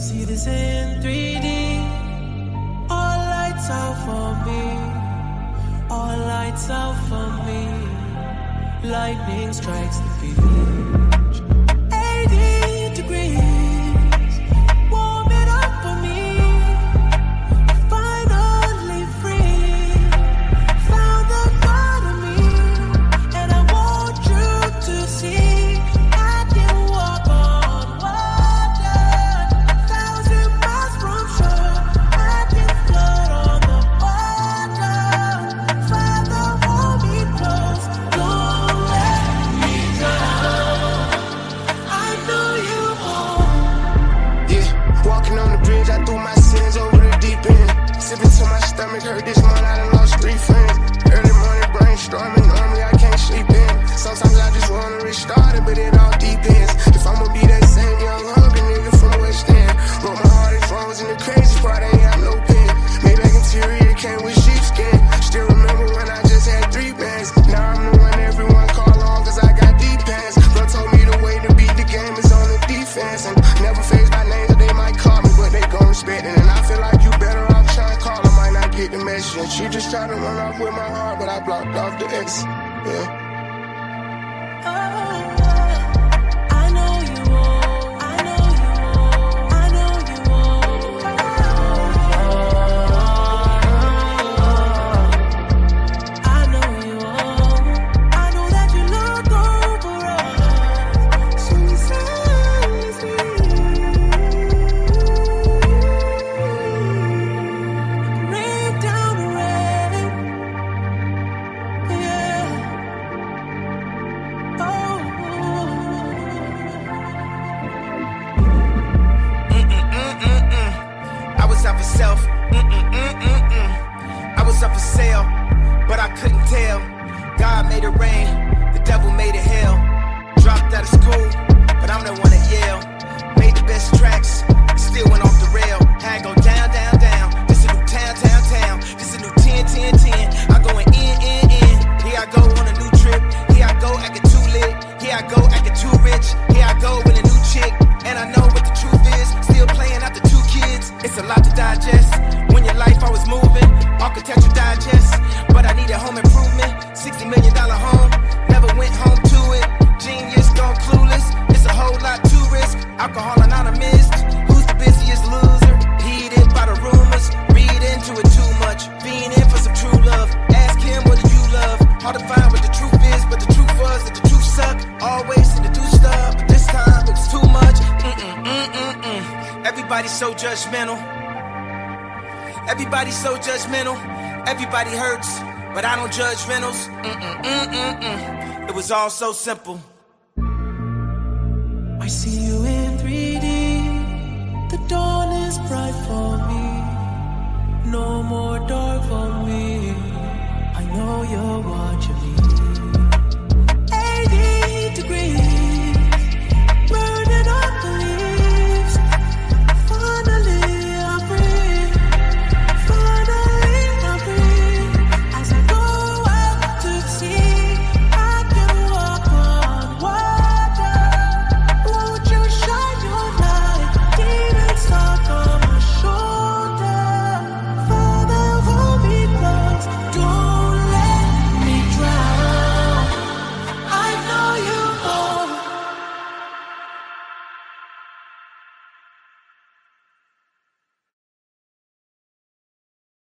See this in 3D. All lights out for me. All lights out for me. Lightning strikes the beach. 80 degrees. Warm it up for me. Finally free. Found the part of me. And I want you to see. Heard this month I done lost 3 friends. Early morning brainstorming, normally I can't sleep in. Sometimes I just wanna restart it, but it all depends. If I'ma be that same young hungry nigga from West End. Broke my heart in phones and the crazy part, I ain't have no pen. Made back interior, came with sheepskin. Still remember when I just had 3 bands. Now I'm the one everyone call on, cause I got deep hands. Bro told me the way to beat the game is on the defense. And never phased by names, or they might call me, but they gon' respect it. And I feel like you better off trying to call them. Get the message. She just tried to run off with my heart, but I blocked off the X. Yeah. I was up for sale, but I couldn't tell. God made it rain, the devil made it hell. Dropped out of school, but I'm the one at Yale. Made the best tracks, still went off the rail. Had go down, down, down. This a new town, town, town. This a new 10, 10, 10. I'm going in. Here I go on a new trip. Here I go acting too lit. Here I go acting too rich. Here I go with a new chick, and I know what the truth is. Still playing out the two kids. It's a lot to digest. When your life I was moving, architecture digest, but I needed home improvement. $60 million home, never went home to it. Genius, don't clueless. It's a whole lot to risk. Alcohol anonymous. Who's the busiest loser? Heated by the rumors. Read into it too much. Being in for some true love. Ask him what do you love? Hard to find what the truth is, but the truth was that the truth sucked. Always in the do stuff, but this time it was too much. Everybody's so judgmental. Everybody's so judgmental. Everybody hurts, but I don't judge rentals. It was all so simple. I see you in 3D. The dawn is bright for me. No more dark for me. I know you're watching me.